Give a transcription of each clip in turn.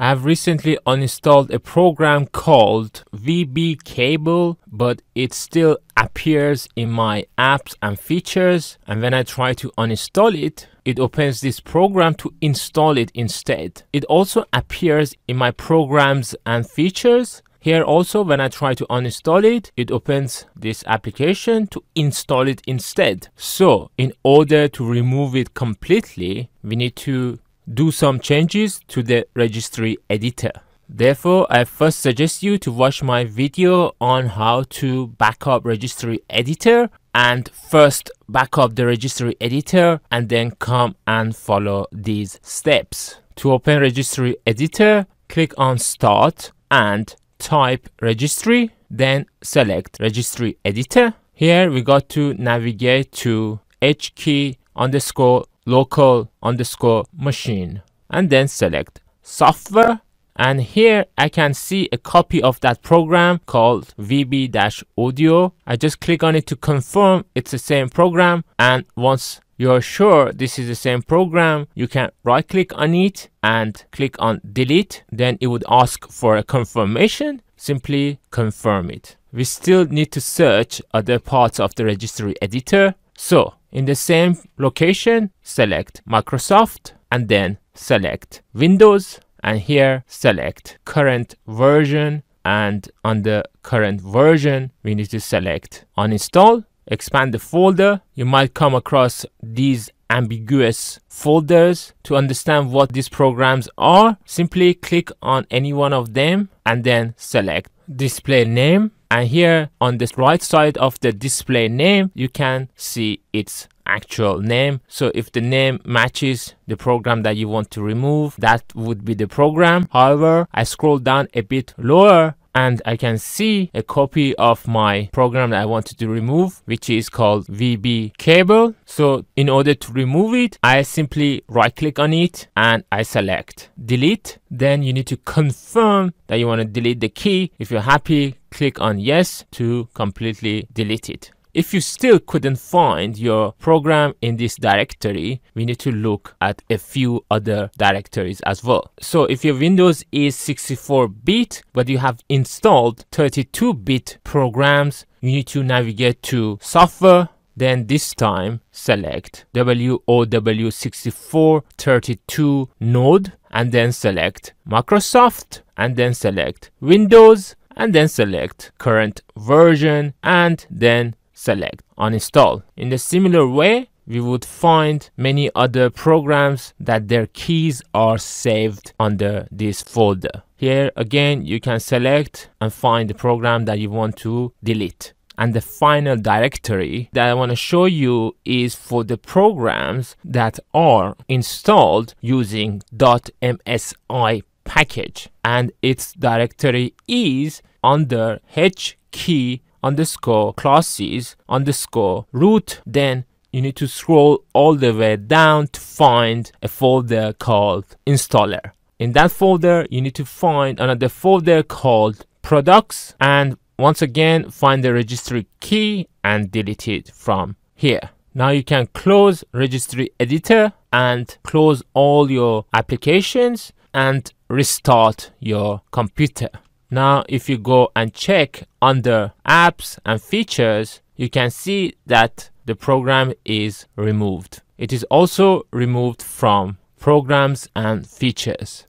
I have recently uninstalled a program called VB Cable, but it still appears in my apps and features, and when I try to uninstall it, it opens this program to install it instead. It also appears in my programs and features. Here also, when I try to uninstall it, it opens this application to install it instead. So in order to remove it completely, we need to do some changes to the registry editor. Therefore, I first suggest you to watch my video on how to backup registry editor, and first backup the registry editor and then come and follow these steps. To open registry editor, click on Start and type registry, then select registry editor. Here we got to navigate to HKEY_LOCAL_MACHINE and then select software, and here I can see a copy of that program called VB-Audio. I just click on it to confirm it's the same program, and once you're sure this is the same program, you can right click on it and click on delete. Then it would ask for a confirmation. Simply confirm it. We still need to search other parts of the registry editor, so in the same location, select Microsoft and then select Windows, and here select current version, and under current version we need to select uninstall. Expand the folder. You might come across these ambiguous folders. To understand what these programs are, simply click on any one of them and then select display name. And here on the right side of the display name, you can see its actual name. So if the name matches the program that you want to remove, that would be the program. However, I scroll down a bit lower and I can see a copy of my program that I wanted to remove, which is called VB Cable. So in order to remove it, I simply right click on it and I select delete. Then you need to confirm that you want to delete the key. If you're happy, click on yes to completely delete it. If you still couldn't find your program in this directory, we need to look at a few other directories as well. So if your Windows is 64-bit, but you have installed 32-bit programs, you need to navigate to software. Then this time select WOW6432Node and then select Microsoft and then select Windows and then select current version and then select uninstall. In a similar way, we would find many other programs that their keys are saved under this folder. Here again, you can select and find the program that you want to delete. And the final directory that I want to show you is for the programs that are installed using .msi package, and its directory is under HKEY_CLASSES_ROOT. Then you need to scroll all the way down to find a folder called Installer. In that folder, you need to find another folder called Products, and once again find the registry key and delete it from here. Now you can close registry editor and close all your applications and restart your computer. Now if you go and check under apps and features, you can see that the program is removed. It is also removed from programs and features.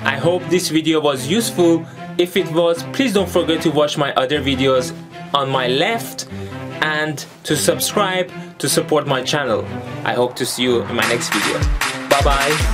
I hope this video was useful. If it was, please don't forget to watch my other videos on my left and to subscribe to support my channel. I hope to see you in my next video. Bye bye.